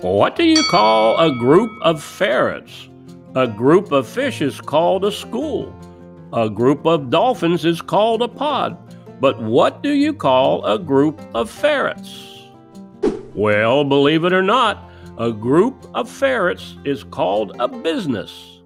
What do you call a group of ferrets? A group of fish is called a school. A group of dolphins is called a pod. But what do you call a group of ferrets? Well, believe it or not, a group of ferrets is called a business.